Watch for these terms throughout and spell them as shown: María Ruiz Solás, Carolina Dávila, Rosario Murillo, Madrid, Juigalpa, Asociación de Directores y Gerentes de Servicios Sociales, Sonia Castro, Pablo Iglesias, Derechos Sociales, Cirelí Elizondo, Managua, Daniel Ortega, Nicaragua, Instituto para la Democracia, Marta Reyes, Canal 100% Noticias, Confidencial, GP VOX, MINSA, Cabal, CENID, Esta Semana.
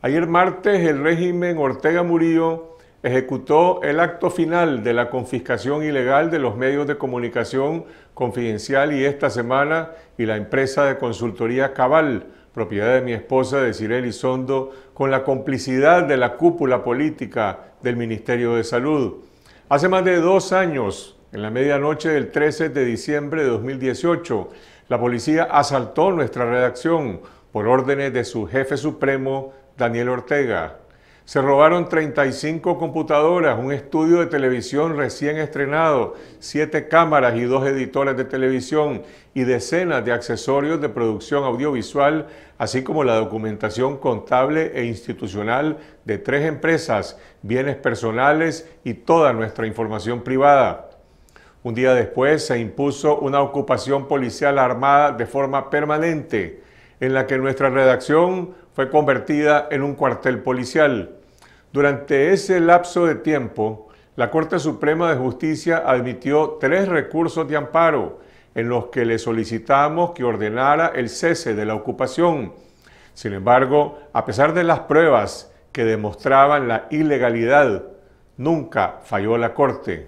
Ayer martes, el régimen Ortega Murillo ejecutó el acto final de la confiscación ilegal de los medios de comunicación Confidencial y Esta Semana y la empresa de consultoría Cabal, propiedad de mi esposa, de Cirelí Elizondo, con la complicidad de la cúpula política del Ministerio de Salud. Hace más de 2 años, en la medianoche del 13 de diciembre de 2018, la policía asaltó nuestra redacción por órdenes de su jefe supremo, Daniel Ortega. Se robaron 35 computadoras, un estudio de televisión recién estrenado, 7 cámaras y 2 editores de televisión y decenas de accesorios de producción audiovisual, así como la documentación contable e institucional de 3 empresas, bienes personales y toda nuestra información privada. Un día después se impuso una ocupación policial armada de forma permanente, en la que nuestra redacción fue convertida en un cuartel policial. Durante ese lapso de tiempo, la Corte Suprema de Justicia admitió 3 recursos de amparo en los que le solicitamos que ordenara el cese de la ocupación. Sin embargo, a pesar de las pruebas que demostraban la ilegalidad, nunca falló la Corte.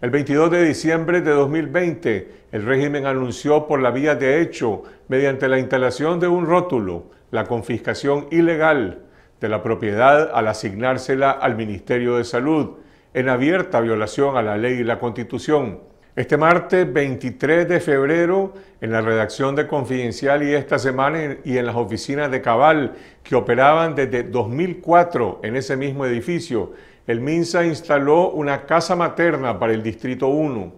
El 22 de diciembre de 2020, el régimen anunció por la vía de hecho, mediante la instalación de un rótulo, la confiscación ilegal de la propiedad al asignársela al Ministerio de Salud, en abierta violación a la ley y la Constitución. Este martes 23 de febrero, en la redacción de Confidencial y Esta Semana y en las oficinas de Cabal, que operaban desde 2004 en ese mismo edificio, el MINSA instaló una casa materna para el Distrito 1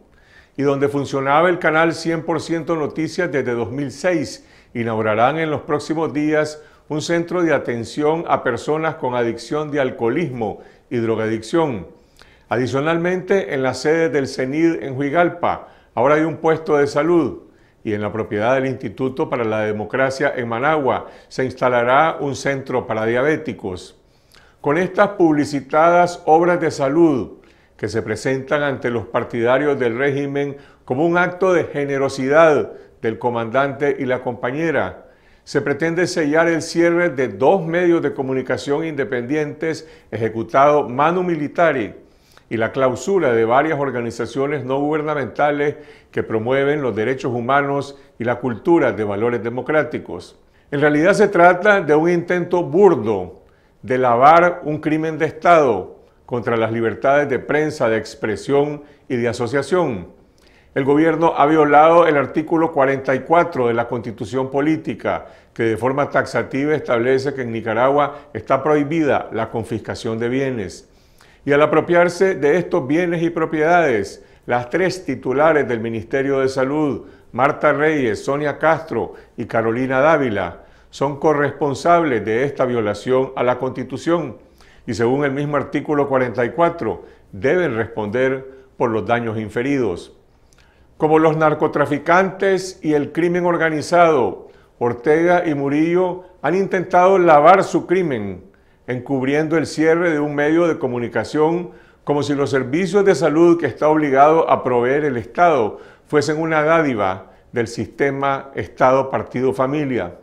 y donde funcionaba el Canal 100% Noticias desde 2006, inaugurarán en los próximos días un centro de atención a personas con adicción de alcoholismo y drogadicción. Adicionalmente, en la sede del CENID en Juigalpa, ahora hay un puesto de salud, y en la propiedad del Instituto para la Democracia en Managua se instalará un centro para diabéticos. Con estas publicitadas obras de salud que se presentan ante los partidarios del régimen como un acto de generosidad del comandante y la compañera, se pretende sellar el cierre de 2 medios de comunicación independientes ejecutados manu militari y la clausura de varias organizaciones no gubernamentales que promueven los derechos humanos y la cultura de valores democráticos. En realidad se trata de un intento burdo de lavar un crimen de Estado contra las libertades de prensa, de expresión y de asociación. El gobierno ha violado el artículo 44 de la Constitución Política, que de forma taxativa establece que en Nicaragua está prohibida la confiscación de bienes. Y al apropiarse de estos bienes y propiedades, las 3 titulares del Ministerio de Salud, Marta Reyes, Sonia Castro y Carolina Dávila, son corresponsables de esta violación a la Constitución y, según el mismo artículo 44, deben responder por los daños inferidos. Como los narcotraficantes y el crimen organizado, Ortega y Murillo han intentado lavar su crimen, encubriendo el cierre de un medio de comunicación como si los servicios de salud que está obligado a proveer el Estado fuesen una dádiva del sistema Estado-Partido-Familia.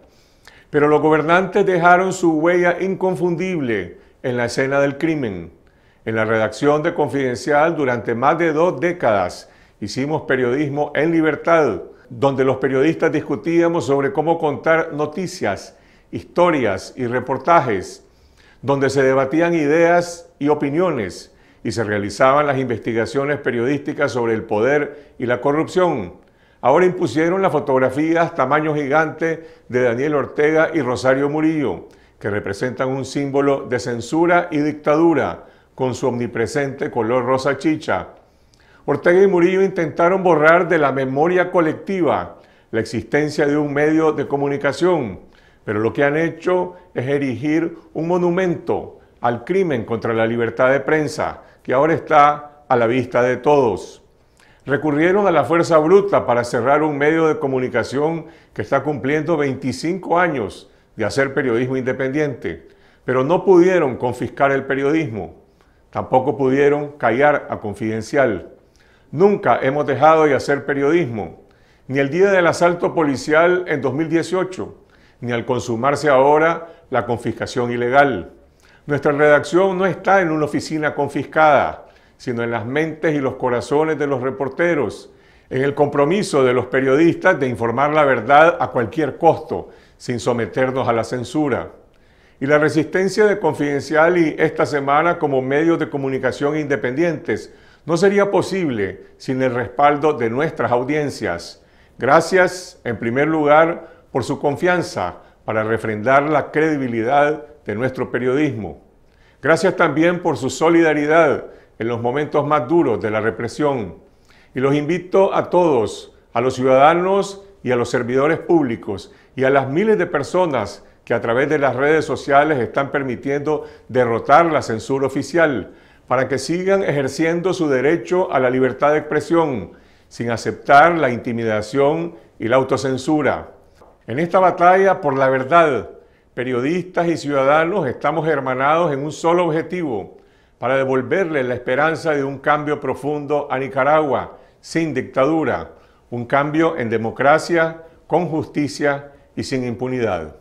Pero los gobernantes dejaron su huella inconfundible en la escena del crimen. En la redacción de Confidencial, durante más de 2 décadas, hicimos periodismo en libertad, donde los periodistas discutíamos sobre cómo contar noticias, historias y reportajes, donde se debatían ideas y opiniones y se realizaban las investigaciones periodísticas sobre el poder y la corrupción. Ahora impusieron las fotografías tamaño gigante de Daniel Ortega y Rosario Murillo, que representan un símbolo de censura y dictadura, con su omnipresente color rosa chicha. Ortega y Murillo intentaron borrar de la memoria colectiva la existencia de un medio de comunicación, pero lo que han hecho es erigir un monumento al crimen contra la libertad de prensa, que ahora está a la vista de todos. Recurrieron a la fuerza bruta para cerrar un medio de comunicación que está cumpliendo 25 años de hacer periodismo independiente, pero no pudieron confiscar el periodismo, tampoco pudieron callar a Confidencial. Nunca hemos dejado de hacer periodismo, ni el día del asalto policial en 2018, ni al consumarse ahora la confiscación ilegal. Nuestra redacción no está en una oficina confiscada, sino en las mentes y los corazones de los reporteros, en el compromiso de los periodistas de informar la verdad a cualquier costo, sin someternos a la censura. Y la resistencia de Confidencial y Esta Semana como medios de comunicación independientes no sería posible sin el respaldo de nuestras audiencias. Gracias, en primer lugar, por su confianza para refrendar la credibilidad de nuestro periodismo. Gracias también por su solidaridad en los momentos más duros de la represión. Y los invito a todos, a los ciudadanos y a los servidores públicos y a las miles de personas que a través de las redes sociales están permitiendo derrotar la censura oficial, para que sigan ejerciendo su derecho a la libertad de expresión, sin aceptar la intimidación y la autocensura. En esta batalla por la verdad, periodistas y ciudadanos estamos hermanados en un solo objetivo, para devolverle la esperanza de un cambio profundo a Nicaragua, sin dictadura, un cambio en democracia, con justicia y sin impunidad.